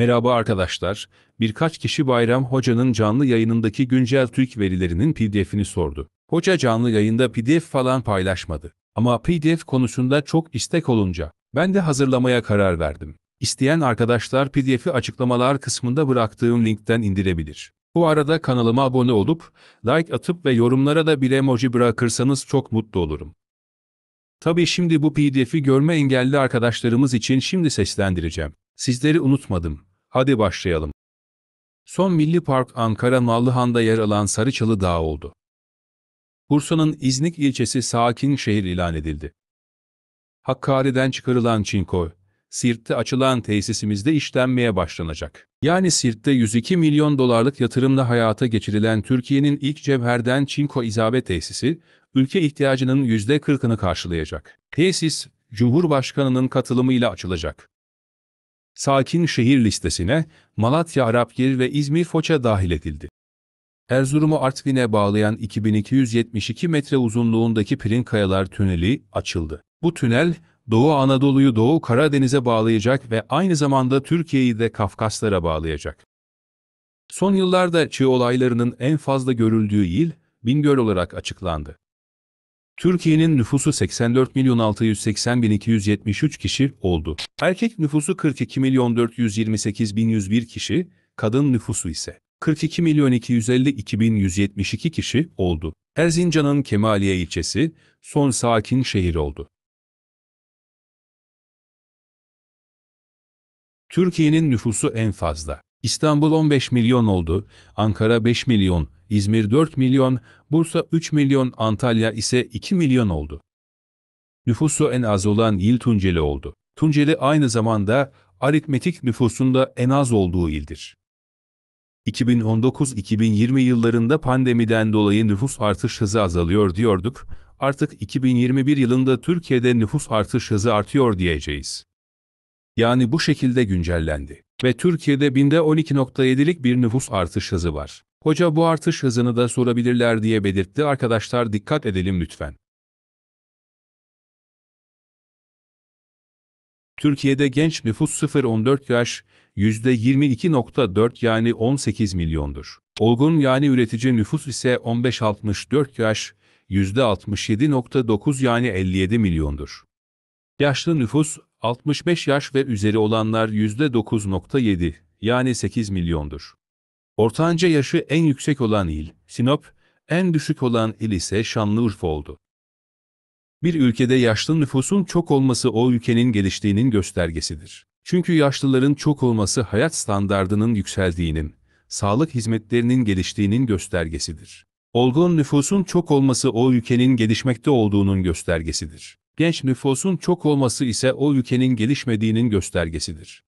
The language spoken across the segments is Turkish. Merhaba arkadaşlar, birkaç kişi Bayram Hoca'nın canlı yayınındaki güncel TÜİK verilerinin PDF'ini sordu. Hoca canlı yayında PDF falan paylaşmadı. Ama PDF konusunda çok istek olunca ben de hazırlamaya karar verdim. İsteyen arkadaşlar PDF'i açıklamalar kısmında bıraktığım linkten indirebilir. Bu arada kanalıma abone olup, like atıp ve yorumlara da bir emoji bırakırsanız çok mutlu olurum. Tabii şimdi bu PDF'i görme engelli arkadaşlarımız için şimdi seslendireceğim. Sizleri unutmadım. Hadi başlayalım. Son Milli Park Ankara Nallıhan'da yer alan Sarıçalı Dağı oldu. Bursa'nın İznik ilçesi sakin şehir ilan edildi. Hakkari'den çıkarılan çinko, Sirt'te açılan tesisimizde işlenmeye başlanacak. Yani Sirt'te 102 milyon dolarlık yatırımla hayata geçirilen Türkiye'nin ilk cevherden çinko izabe tesisi, ülke ihtiyacının %40'ını karşılayacak. Tesis, Cumhurbaşkanı'nın katılımıyla açılacak. Sakin şehir listesine Malatya, Arapgir ve İzmir Foça dahil edildi. Erzurum'u Artvin'e bağlayan 2272 metre uzunluğundaki Pirinkayalar Tüneli açıldı. Bu tünel, Doğu Anadolu'yu Doğu Karadeniz'e bağlayacak ve aynı zamanda Türkiye'yi de Kafkaslara bağlayacak. Son yıllarda çığ olaylarının en fazla görüldüğü il, Bingöl olarak açıklandı. Türkiye'nin nüfusu 84.680.273 kişi oldu. Erkek nüfusu 42.428.101 kişi, kadın nüfusu ise 42.252.172 kişi oldu. Erzincan'ın Kemaliye ilçesi son sakin şehir oldu. Türkiye'nin nüfusu en fazla. İstanbul 15 milyon oldu, Ankara 5 milyon, İzmir 4 milyon, Bursa 3 milyon, Antalya ise 2 milyon oldu. Nüfusu en az olan il Tunceli oldu. Tunceli aynı zamanda aritmetik nüfusunda en az olduğu ildir. 2019-2020 yıllarında pandemiden dolayı nüfus artış hızı azalıyor diyorduk, artık 2021 yılında Türkiye'de nüfus artış hızı artıyor diyeceğiz. Yani bu şekilde güncellendi. Ve Türkiye'de binde 12.7'lik bir nüfus artış hızı var. Hoca bu artış hızını da sorabilirler diye belirtti. Arkadaşlar dikkat edelim lütfen. Türkiye'de genç nüfus 0-14 yaş %22.4 yani 18 milyondur. Olgun yani üretici nüfus ise 15-64 yaş %67.9 yani 57 milyondur. Yaşlı nüfus 65 yaş ve üzeri olanlar %9.7 yani 8 milyondur. Ortanca yaşı en yüksek olan il Sinop, en düşük olan il ise Şanlıurfa oldu. Bir ülkede yaşlı nüfusun çok olması o ülkenin geliştiğinin göstergesidir. Çünkü yaşlıların çok olması hayat standardının yükseldiğinin, sağlık hizmetlerinin geliştiğinin göstergesidir. Olgun nüfusun çok olması o ülkenin gelişmekte olduğunun göstergesidir. Genç nüfusun çok olması ise o ülkenin gelişmediğinin göstergesidir.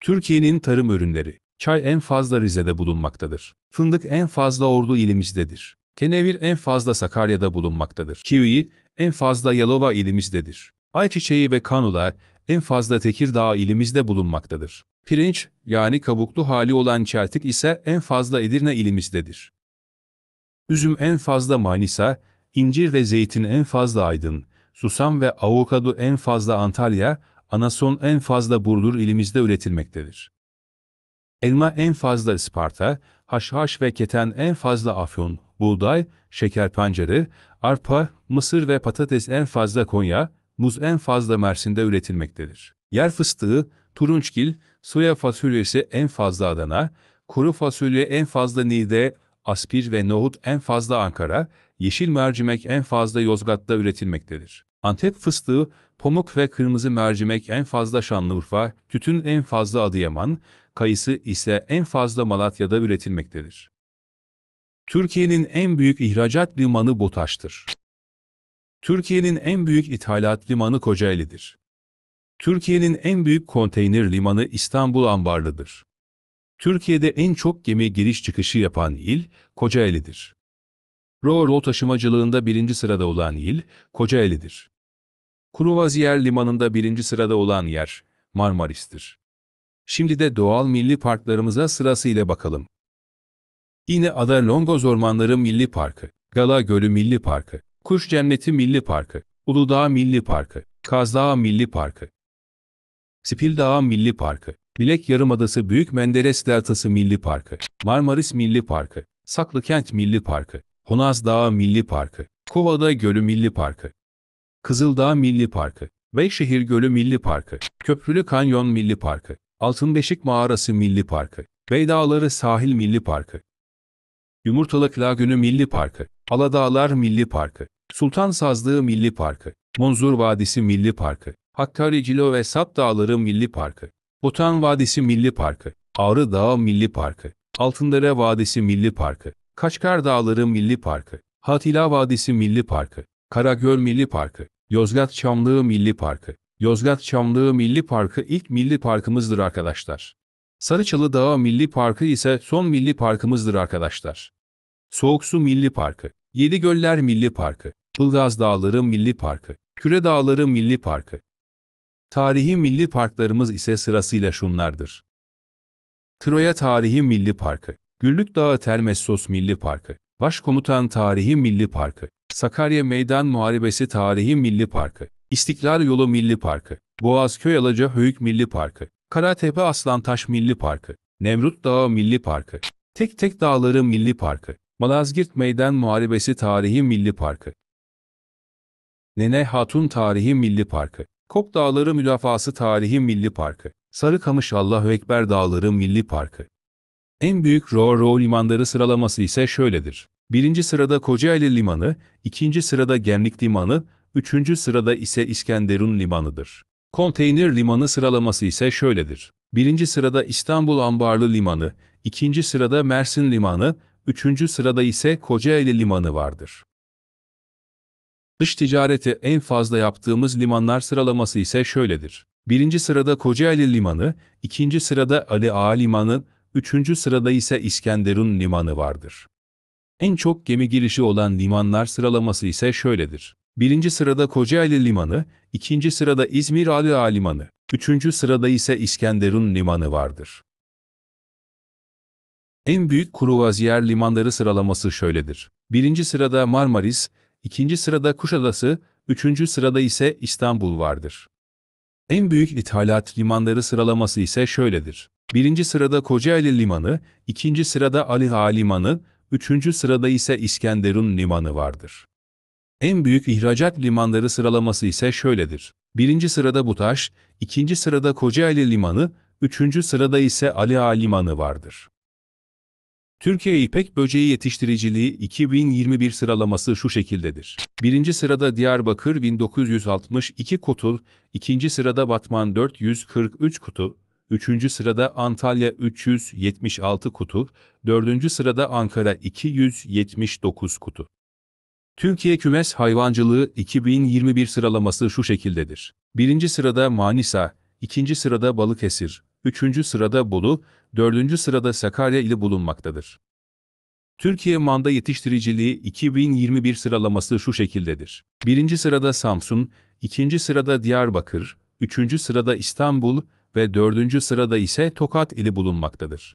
Türkiye'nin tarım ürünleri. Çay en fazla Rize'de bulunmaktadır. Fındık en fazla Ordu ilimizdedir. Kenevir en fazla Sakarya'da bulunmaktadır. Kivi en fazla Yalova ilimizdedir. Ayçiçeği ve kanula en fazla Tekirdağ ilimizde bulunmaktadır. Pirinç yani kabuklu hali olan çeltik ise en fazla Edirne ilimizdedir. Üzüm en fazla Manisa, İncir ve zeytin en fazla Aydın, susam ve avokado en fazla Antalya, anason en fazla Burdur ilimizde üretilmektedir. Elma en fazla Isparta, haşhaş ve keten en fazla Afyon, buğday, şekerpancarı, arpa, mısır ve patates en fazla Konya, muz en fazla Mersin'de üretilmektedir. Yer fıstığı, turunçgil, soya fasulyesi en fazla Adana, kuru fasulye en fazla Niğde, aspir ve nohut en fazla Ankara, yeşil mercimek en fazla Yozgat'ta üretilmektedir. Antep fıstığı, pamuk ve kırmızı mercimek en fazla Şanlıurfa, tütün en fazla Adıyaman, kayısı ise en fazla Malatya'da üretilmektedir. Türkiye'nin en büyük ihracat limanı BOTAŞ'tır. Türkiye'nin en büyük ithalat limanı Kocaeli'dir. Türkiye'nin en büyük konteyner limanı İstanbul Ambarlı'dır. Türkiye'de en çok gemi giriş çıkışı yapan il Kocaeli'dir. Ro-ro taşımacılığında birinci sırada olan il Kocaeli'dir. Kruvaziyer limanında birinci sırada olan yer Marmaris'tir. Şimdi de doğal milli parklarımıza sırasıyla bakalım. Yine Ada Longoz Ormanları Milli Parkı, Gala Gölü Milli Parkı, Kuş Cenneti Milli Parkı, Uludağ Milli Parkı, Kazdağ Milli Parkı. Spil Dağ Milli Parkı, Dilek Yarımadası Büyük Menderes Deltası Milli Parkı, Marmaris Milli Parkı, Saklıkent Milli Parkı, Honaz Dağı Milli Parkı, Kovada Gölü Milli Parkı, Kızıldağ Milli Parkı, Beyşehir Gölü Milli Parkı, Köprülü Kanyon Milli Parkı, Altın Beşik Mağarası Milli Parkı, Beydağları Sahil Milli Parkı, Yumurtalık Lagünü Milli Parkı, Aladağlar Milli Parkı, Sultan Sazlığı Milli Parkı, Munzur Vadisi Milli Parkı, Hakkari Cilo ve Sap Dağları Milli Parkı, Botan Vadisi Milli Parkı, Ağrı Dağı Milli Parkı, Altındere Vadisi Milli Parkı, Kaçkar Dağları Milli Parkı, Hatila Vadisi Milli Parkı, Karagöl Milli Parkı, Yozgat-Çamlığı Milli Parkı. Yozgat-Çamlığı Milli Parkı ilk milli parkımızdır arkadaşlar. Sarıçalı Dağı Milli Parkı ise son milli parkımızdır arkadaşlar. Soğuksu Milli Parkı, Yedi Göller Milli Parkı, Ilgaz Dağları Milli Parkı, Küre Dağları Milli Parkı. Tarihi milli parklarımız ise sırasıyla şunlardır: Troya Tarihi Milli Parkı, Güllük Dağı Termessos Milli Parkı, Başkomutan Tarihi Milli Parkı, Sakarya Meydan Muharebesi Tarihi Milli Parkı, İstiklal Yolu Milli Parkı, Boğazköy Alaca Höyük Milli Parkı, Karatepe Aslantaş Milli Parkı, Nemrut Dağı Milli Parkı, Tek Dağları Milli Parkı, Malazgirt Meydan Muharebesi Tarihi Milli Parkı, Nene Hatun Tarihi Milli Parkı, Kop Dağları Müdafası Tarihi Milli Parkı, Sarıkamış Allahu Ekber Dağları Milli Parkı. En büyük ro-ro limanları sıralaması ise şöyledir: 1. sırada Kocaeli Limanı, 2. sırada Gemlik Limanı, 3. sırada ise İskenderun Limanı'dır. Konteyner limanı sıralaması ise şöyledir: 1. sırada İstanbul Ambarlı Limanı, 2. sırada Mersin Limanı, 3. sırada ise Kocaeli Limanı vardır. Dış ticareti en fazla yaptığımız limanlar sıralaması ise şöyledir: 1. sırada Kocaeli Limanı, 2. sırada Ali Ağa Limanı, 3. sırada ise İskenderun Limanı vardır. En çok gemi girişi olan limanlar sıralaması ise şöyledir: 1. sırada Kocaeli Limanı, 2. sırada İzmir Ali Ağa Limanı, 3. sırada ise İskenderun Limanı vardır. En büyük kruvaziyer limanları sıralaması şöyledir: 1. sırada Marmaris, 2. sırada Kuşadası, 3. sırada ise İstanbul vardır. En büyük ithalat limanları sıralaması ise şöyledir: 1. sırada Kocaeli Limanı, 2. sırada Ali Ağa Limanı, 3. sırada ise İskenderun Limanı vardır. En büyük ihracat limanları sıralaması ise şöyledir: 1. sırada Butaş, 2. sırada Kocaeli Limanı, 3. sırada ise Ali Ağa Limanı vardır. Türkiye İpek Böceği Yetiştiriciliği 2021 sıralaması şu şekildedir: 1. sırada Diyarbakır 1962 kutu, 2. sırada Batman 443 kutu, 3. sırada Antalya 376 kutu, 4. sırada Ankara 279 kutu. Türkiye Kümes Hayvancılığı 2021 sıralaması şu şekildedir: 1. sırada Manisa, 2. sırada Balıkesir, 3. sırada Bolu, 4. sırada Sakarya ile bulunmaktadır. Türkiye Manda Yetiştiriciliği 2021 sıralaması şu şekildedir: 1. sırada Samsun, 2. sırada Diyarbakır, 3. sırada İstanbul ve 4. sırada ise Tokat ile bulunmaktadır.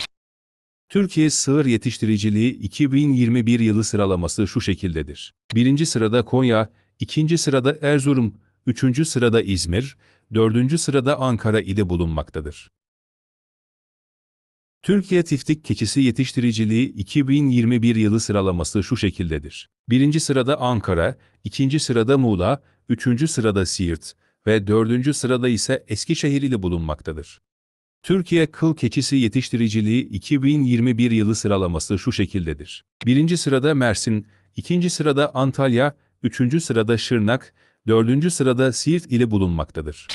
Türkiye Sığır Yetiştiriciliği 2021 yılı sıralaması şu şekildedir: 1. sırada Konya, 2. sırada Erzurum, 3. sırada İzmir, 4. sırada Ankara ile bulunmaktadır. Türkiye Tiftik Keçisi Yetiştiriciliği 2021 yılı sıralaması şu şekildedir: 1. sırada Ankara, 2. sırada Muğla, 3. sırada Siirt ve 4. sırada ise Eskişehir ile bulunmaktadır. Türkiye Kıl Keçisi Yetiştiriciliği 2021 yılı sıralaması şu şekildedir: 1. sırada Mersin, 2. sırada Antalya, 3. sırada Şırnak, 4. sırada Siirt ile bulunmaktadır.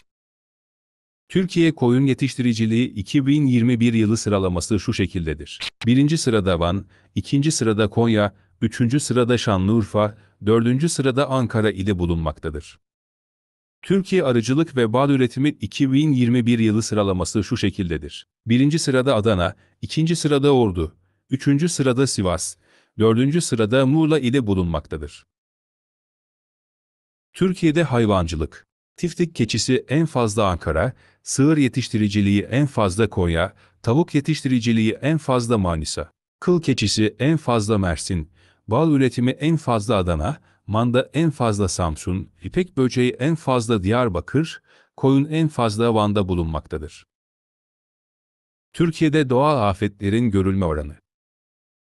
Türkiye Koyun Yetiştiriciliği 2021 yılı sıralaması şu şekildedir: 1. sırada Van, 2. sırada Konya, 3. sırada Şanlıurfa, 4. sırada Ankara ile bulunmaktadır. Türkiye Arıcılık ve Bal Üretimi 2021 yılı sıralaması şu şekildedir: 1. sırada Adana, 2. sırada Ordu, 3. sırada Sivas, 4. sırada Muğla ile bulunmaktadır. Türkiye'de hayvancılık: Tiftik keçisi en fazla Ankara, sığır yetiştiriciliği en fazla Konya, tavuk yetiştiriciliği en fazla Manisa, kıl keçisi en fazla Mersin, bal üretimi en fazla Adana, manda en fazla Samsun, ipek böceği en fazla Diyarbakır, koyun en fazla Van'da bulunmaktadır. Türkiye'de doğal afetlerin görülme oranı: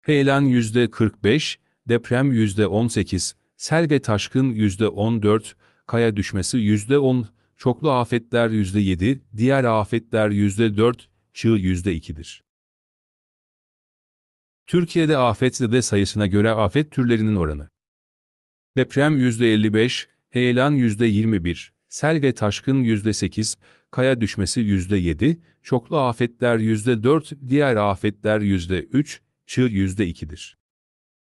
heyelan %45, deprem %18, sel ve taşkın %14, kaya düşmesi %10, çoklu afetler %7, diğer afetler %4, çığ %2'dir. Türkiye'de afetzede sayısına göre afet türlerinin oranı: deprem %55, heyelan %21, sel ve taşkın %8, kaya düşmesi %7, çoklu afetler %4, diğer afetler %3, çığ %2'dir.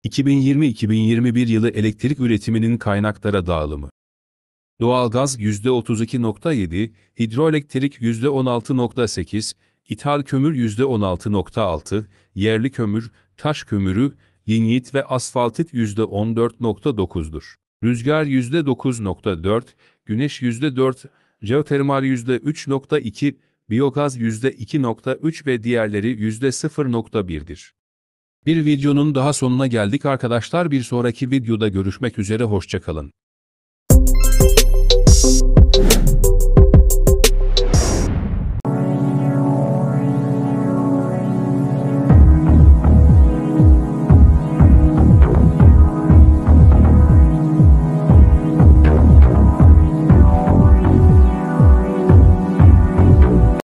2020-2021 yılı elektrik üretiminin kaynaklara dağılımı: doğalgaz %32.7, hidroelektrik %16.8, ithal kömür %16.6, yerli kömür, taş kömürü, lignit ve asfaltit %14.9'dur. Rüzgar %9.4, güneş %4, jeotermal %3.2, biyogaz %2.3 ve diğerleri %0.1'dir. Bir videonun daha sonuna geldik arkadaşlar. Bir sonraki videoda görüşmek üzere, hoşça kalın.